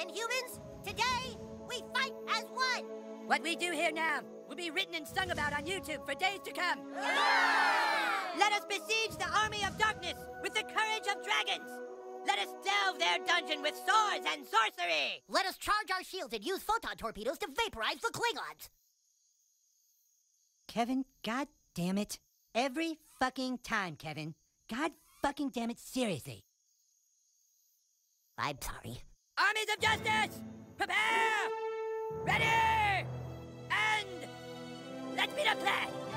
and humans, today we fight as one. What we do here now will be written and sung about on YouTube for days to come. Hooray! Let us besiege the army of darkness with the courage of dragons. Let us delve their dungeon with swords and sorcery. Let us charge our shields and use photon torpedoes to vaporize the Klingons. Kevin, god damn it. Every fucking time, Kevin. God fucking damn it, seriously. I'm sorry. Armies of Justice! Prepare! Ready! And let's be the plan!